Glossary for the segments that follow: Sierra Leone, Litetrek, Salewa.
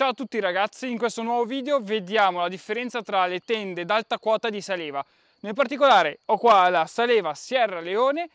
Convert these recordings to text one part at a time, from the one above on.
Ciao a tutti ragazzi, in questo nuovo video vediamo la differenza tra le tende d'alta quota di Salewa. Nel particolare ho qua la Salewa Sierra Leone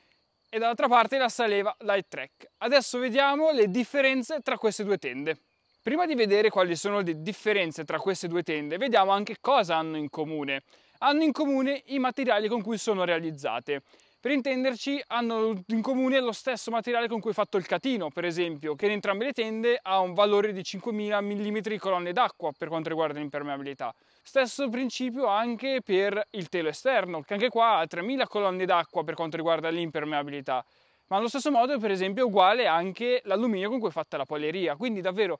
e dall'altra parte la Salewa Litetrek. Adesso vediamo le differenze tra queste due tende. Prima di vedere quali sono le differenze tra queste due tende, vediamo anche cosa hanno in comune. Hanno in comune i materiali con cui sono realizzate. Per intenderci, hanno in comune lo stesso materiale con cui è fatto il catino, per esempio, che in entrambe le tende ha un valore di 5.000 mm di colonne d'acqua per quanto riguarda l'impermeabilità. Stesso principio anche per il telo esterno, che anche qua ha 3.000 colonne d'acqua per quanto riguarda l'impermeabilità. Ma allo stesso modo, per esempio, è uguale anche l'alluminio con cui è fatta la poleria, quindi davvero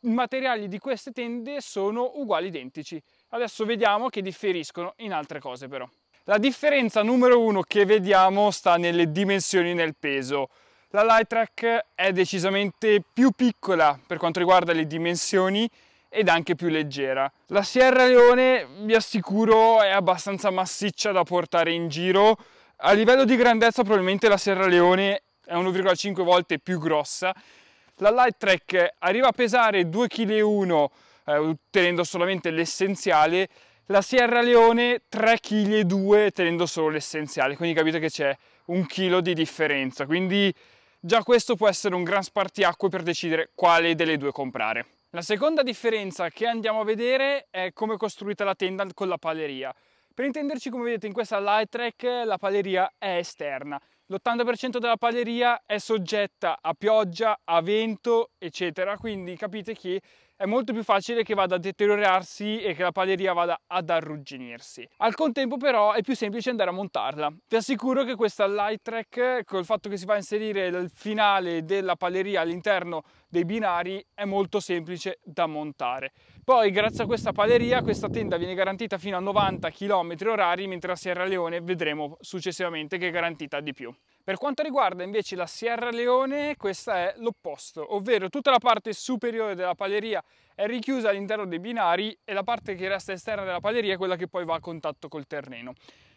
i materiali di queste tende sono uguali identici. Adesso vediamo che differiscono in altre cose però. La differenza numero uno che vediamo sta nelle dimensioni e nel peso. La Litetrek è decisamente più piccola per quanto riguarda le dimensioni ed anche più leggera. La Sierra Leone, vi assicuro, è abbastanza massiccia da portare in giro. A livello di grandezza probabilmente la Sierra Leone è 1,5 volte più grossa. La Litetrek arriva a pesare 2,1 kg, tenendo solamente l'essenziale. La Sierra Leone 3,2 kg tenendo solo l'essenziale, quindi capite che c'è 1 chilo di differenza, quindi già questo può essere un gran spartiacque per decidere quale delle due comprare. La seconda differenza che andiamo a vedere è come è costruita la tenda con la paleria. Per intenderci, come vedete in questa Litetrek la paleria è esterna, l'80% della paleria è soggetta a pioggia, a vento, eccetera, quindi capite che è molto più facile che vada a deteriorarsi e che la paleria vada ad arrugginirsi. Al contempo però è più semplice andare a montarla. Vi assicuro che questa Litetrek, col fatto che si va a inserire il finale della paleria all'interno dei binari, è molto semplice da montare. Poi grazie a questa paleria questa tenda viene garantita fino a 90 km/h, mentre la Sierra Leone vedremo successivamente che è garantita di più. Per quanto riguarda invece la Sierra Leone, questa è l'opposto, ovvero tutta la parte superiore della paleria è richiusa all'interno dei binari e la parte che resta esterna della paleria è quella che poi va a contatto col terreno.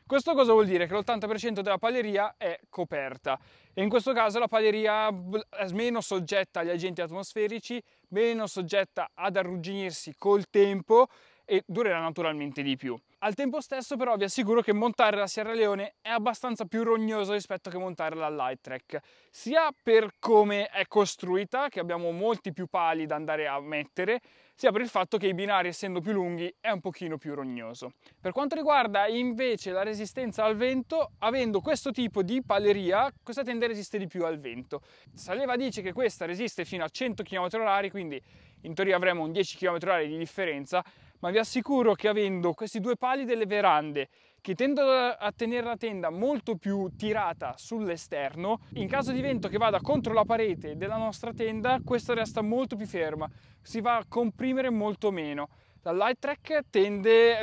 Questo cosa vuol dire? Che l'80% della paleria è coperta e in questo caso la paleria è meno soggetta agli agenti atmosferici, meno soggetta ad arrugginirsi col tempo e durerà naturalmente di più. Al tempo stesso però vi assicuro che montare la Sierra Leone è abbastanza più rognoso rispetto che montare la Litetrek, sia per come è costruita, che abbiamo molti più pali da andare a mettere, sia per il fatto che i binari, essendo più lunghi, è un pochino più rognoso. Per quanto riguarda invece la resistenza al vento, avendo questo tipo di paleria, questa tenda resiste di più al vento. Salewa dice che questa resiste fino a 100 km/h, quindi in teoria avremo un 10 km/h di differenza, ma vi assicuro che avendo questi due pali delle verande che tendono a tenere la tenda molto più tirata sull'esterno, in caso di vento che vada contro la parete della nostra tenda, questa resta molto più ferma, si va a comprimere molto meno. La Litetrek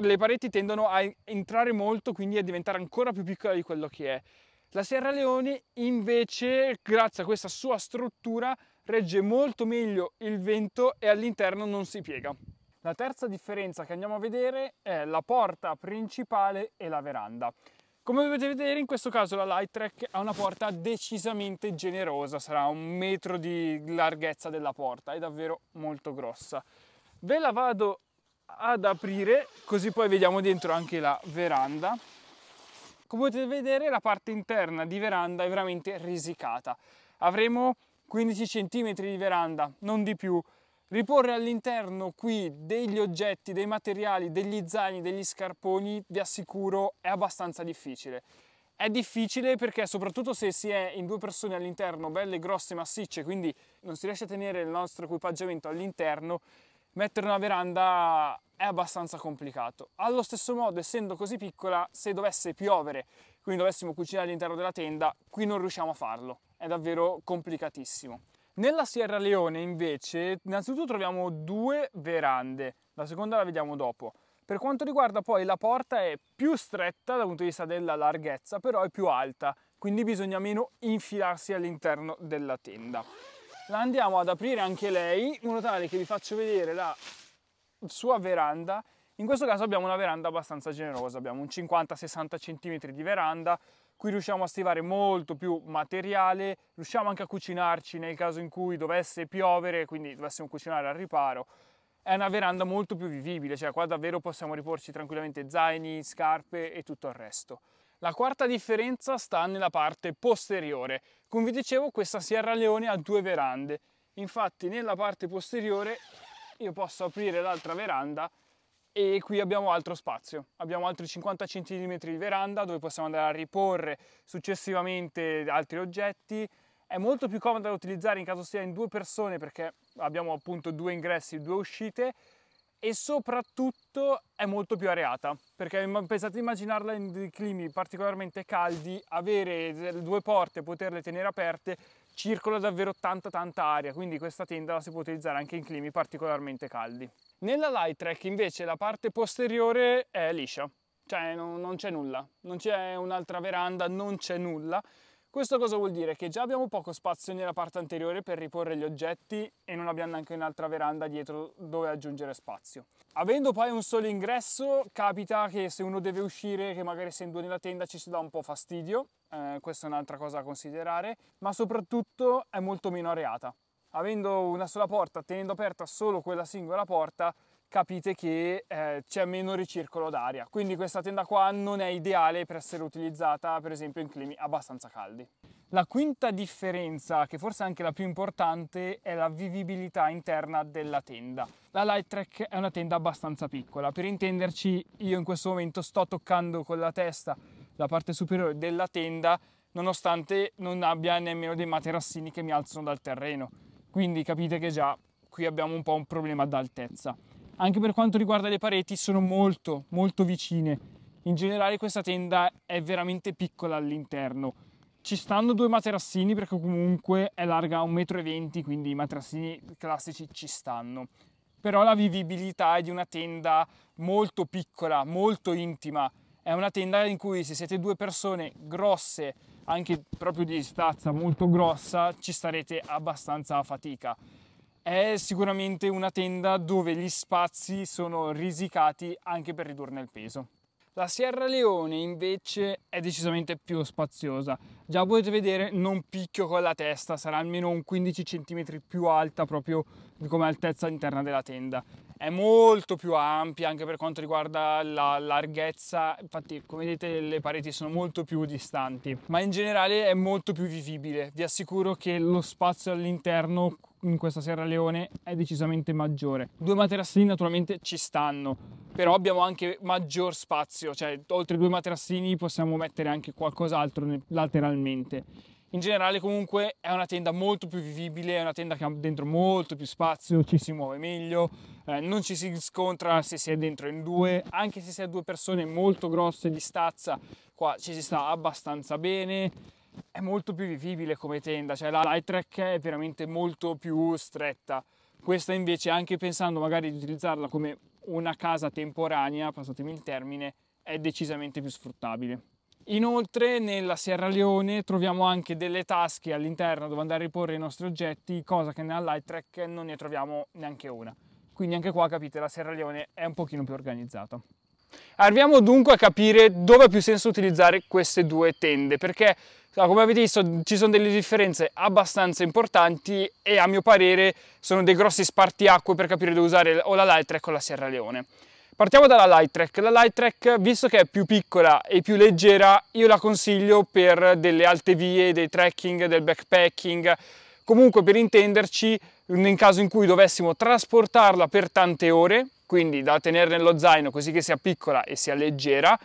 le pareti tendono a entrare molto, quindi a diventare ancora più piccola di quello che è. La Sierra Leone invece, grazie a questa sua struttura, regge molto meglio il vento e all'interno non si piega. La terza differenza che andiamo a vedere è la porta principale e la veranda. Come potete vedere, in questo caso la Litetrek ha una porta decisamente generosa, sarà 1 metro di larghezza della porta, è davvero molto grossa. Ve la vado ad aprire, così poi vediamo dentro anche la veranda. Come potete vedere, la parte interna di veranda è veramente risicata. Avremo 15 cm di veranda, non di più. Riporre all'interno qui degli oggetti, dei materiali, degli zaini, degli scarponi, vi assicuro è abbastanza difficile. È difficile perché soprattutto se si è in due persone all'interno, belle grosse, massicce, quindi non si riesce a tenere il nostro equipaggiamento all'interno, mettere una veranda è abbastanza complicato. Allo stesso modo, essendo così piccola, se dovesse piovere, quindi dovessimo cucinare all'interno della tenda, qui non riusciamo a farlo, è davvero complicatissimo. Nella Sierra Leone invece innanzitutto troviamo due verande, la seconda la vediamo dopo. Per quanto riguarda poi la porta è più stretta dal punto di vista della larghezza, però è più alta, quindi bisogna meno infilarsi all'interno della tenda. La andiamo ad aprire anche lei, in modo tale che vi faccio vedere la sua veranda. In questo caso abbiamo una veranda abbastanza generosa, abbiamo un 50-60 cm di veranda. Qui riusciamo a stivare molto più materiale, riusciamo anche a cucinarci nel caso in cui dovesse piovere, quindi dovessimo cucinare al riparo. è una veranda molto più vivibile, cioè qua davvero possiamo riporci tranquillamente zaini, scarpe e tutto il resto. La quarta differenza sta nella parte posteriore. Come vi dicevo, questa Sierra Leone ha due verande, infatti nella parte posteriore io posso aprire l'altra veranda e qui abbiamo altro spazio, abbiamo altri 50 cm di veranda dove possiamo andare a riporre successivamente altri oggetti. È molto più comodo da utilizzare in caso sia in due persone perché abbiamo appunto due ingressi, due uscite, e soprattutto è molto più areata perché pensate, immaginarla in dei climi particolarmente caldi, avere due porte e poterle tenere aperte, circola davvero tanta aria, quindi questa tenda la si può utilizzare anche in climi particolarmente caldi. Nella Litetrek invece la parte posteriore è liscia, cioè non c'è nulla, non c'è un'altra veranda, non c'è nulla. Questo cosa vuol dire? Che già abbiamo poco spazio nella parte anteriore per riporre gli oggetti e non abbiamo neanche un'altra veranda dietro dove aggiungere spazio. Avendo poi un solo ingresso, capita che se uno deve uscire, che magari essendo nella tenda ci si dà un po' fastidio, questa è un'altra cosa da considerare, ma soprattutto è molto meno areata. Avendo una sola porta, tenendo aperta solo quella singola porta, capite che c'è meno ricircolo d'aria, quindi questa tenda qua non è ideale per essere utilizzata per esempio in climi abbastanza caldi. La quinta differenza, che forse è anche la più importante, è la vivibilità interna della tenda. La Litetrek è una tenda abbastanza piccola, per intenderci io in questo momento sto toccando con la testa la parte superiore della tenda nonostante non abbia nemmeno dei materassini che mi alzano dal terreno, quindi capite che già qui abbiamo un po' un problema d'altezza. Anche per quanto riguarda le pareti sono molto vicine. In generale questa tenda è veramente piccola all'interno. Ci stanno due materassini perché comunque è larga 1,20 m, quindi i materassini classici ci stanno. Però la vivibilità è di una tenda molto piccola, molto intima. È una tenda in cui se siete due persone grosse, anche proprio di stazza molto grossa, ci starete abbastanza a fatica. È sicuramente una tenda dove gli spazi sono risicati anche per ridurne il peso. La Sierra Leone invece è decisamente più spaziosa. Già potete vedere, non picchio con la testa, sarà almeno un 15 cm più alta proprio come altezza interna della tenda. È molto più ampia anche per quanto riguarda la larghezza, infatti come vedete le pareti sono molto più distanti, ma in generale è molto più vivibile. Vi assicuro che lo spazio all'interno in questa Sierra Leone è decisamente maggiore. Due materassini naturalmente ci stanno, però abbiamo anche maggior spazio, cioè oltre due materassini possiamo mettere anche qualcos'altro lateralmente. In generale comunque è una tenda molto più vivibile, è una tenda che ha dentro molto più spazio, ci si muove meglio, non ci si scontra se si è dentro in due, anche se si è due persone molto grosse di stazza, qua ci si sta abbastanza bene. È molto più vivibile come tenda, cioè la Litetrek è veramente molto più stretta. Questa invece, anche pensando magari di utilizzarla come una casa temporanea, passatemi il termine, è decisamente più sfruttabile. Inoltre nella Sierra Leone troviamo anche delle tasche all'interno dove andare a riporre i nostri oggetti, cosa che nella Litetrek non ne troviamo neanche una. Quindi anche qua, capite, la Sierra Leone è un pochino più organizzata. Arriviamo dunque a capire dove ha più senso utilizzare queste due tende, perché come avete visto ci sono delle differenze abbastanza importanti e a mio parere sono dei grossi spartiacque per capire dove usare o la Litetrek o la Sierra Leone. Partiamo dalla Litetrek. La Litetrek, visto che è più piccola e più leggera, io la consiglio per delle alte vie, dei trekking, del backpacking, comunque per intenderci in caso in cui dovessimo trasportarla per tante ore, quindi da tenere nello zaino così che sia piccola e sia leggera,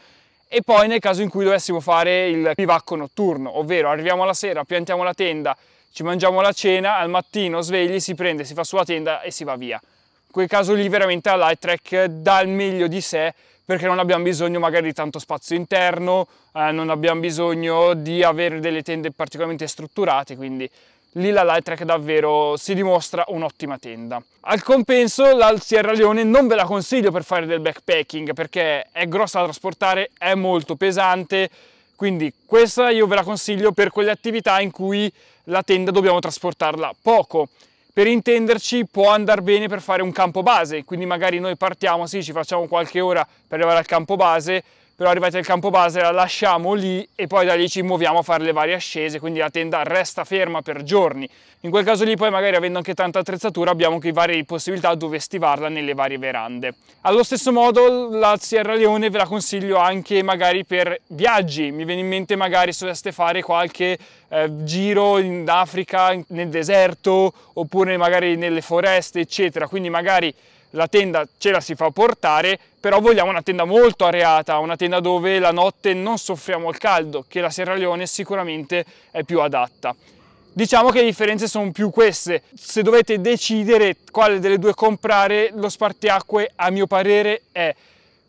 e poi nel caso in cui dovessimo fare il bivacco notturno, ovvero arriviamo alla sera, piantiamo la tenda, ci mangiamo la cena, al mattino svegli, si prende, si fa sulla tenda e si va via. In quel caso lì veramente la Litetrek dà il meglio di sé, perché non abbiamo bisogno magari di tanto spazio interno, non abbiamo bisogno di avere delle tende particolarmente strutturate, quindi lì la Litetrek davvero si dimostra un'ottima tenda. Al compenso la Sierra Leone non ve la consiglio per fare del backpacking perché è grossa da trasportare, è molto pesante, quindi questa io ve la consiglio per quelle attività in cui la tenda dobbiamo trasportarla poco. Per intenderci può andare bene per fare un campo base, quindi magari noi partiamo, sì, ci facciamo qualche ora per arrivare al campo base, però arrivati al campo base la lasciamo lì e poi da lì ci muoviamo a fare le varie ascese, quindi la tenda resta ferma per giorni. In quel caso lì poi magari, avendo anche tanta attrezzatura, abbiamo anche varie possibilità dove stivarla nelle varie verande. Allo stesso modo la Sierra Leone ve la consiglio anche magari per viaggi. Mi viene in mente magari se doveste fare qualche giro in Africa, nel deserto, oppure magari nelle foreste eccetera, quindi magari la tenda ce la si fa portare, però vogliamo una tenda molto areata, una tenda dove la notte non soffriamo il caldo, che la Sierra Leone sicuramente è più adatta. Diciamo che le differenze sono più queste. Se dovete decidere quale delle due comprare, lo spartiacque a mio parere è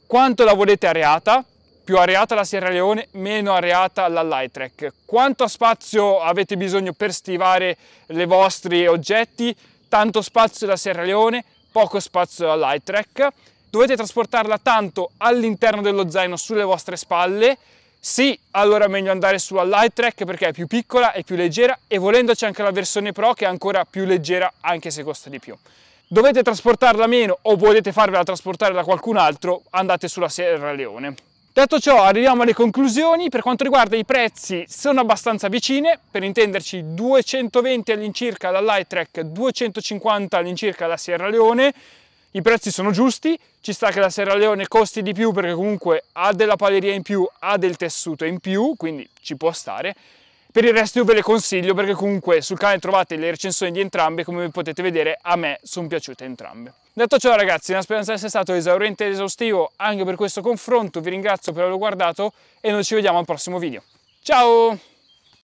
quanto la volete areata. Più areata la Sierra Leone, meno areata la Litetrek. Quanto spazio avete bisogno per stivare i vostri oggetti? Tanto spazio la Sierra Leone, poco spazio la Litetrek. Dovete trasportarla tanto all'interno dello zaino, sulle vostre spalle? Sì, allora è meglio andare sulla Litetrek perché è più piccola e più leggera, e volendoci anche la versione Pro che è ancora più leggera anche se costa di più. Dovete trasportarla meno o volete farvela trasportare da qualcun altro? Andate sulla Sierra Leone. Detto ciò, arriviamo alle conclusioni. Per quanto riguarda i prezzi, sono abbastanza vicine. Per intenderci, 220 all'incirca la Litetrek, 250 all'incirca la Sierra Leone. I prezzi sono giusti, ci sta che la Sierra Leone costi di più perché comunque ha della paleria in più, ha del tessuto in più, quindi ci può stare. Per il resto io ve le consiglio perché comunque sul canale trovate le recensioni di entrambe, come potete vedere a me sono piaciute entrambe. Detto ciò ragazzi, nella speranza di essere stato esauriente ed esaustivo anche per questo confronto, vi ringrazio per averlo guardato e noi ci vediamo al prossimo video. Ciao!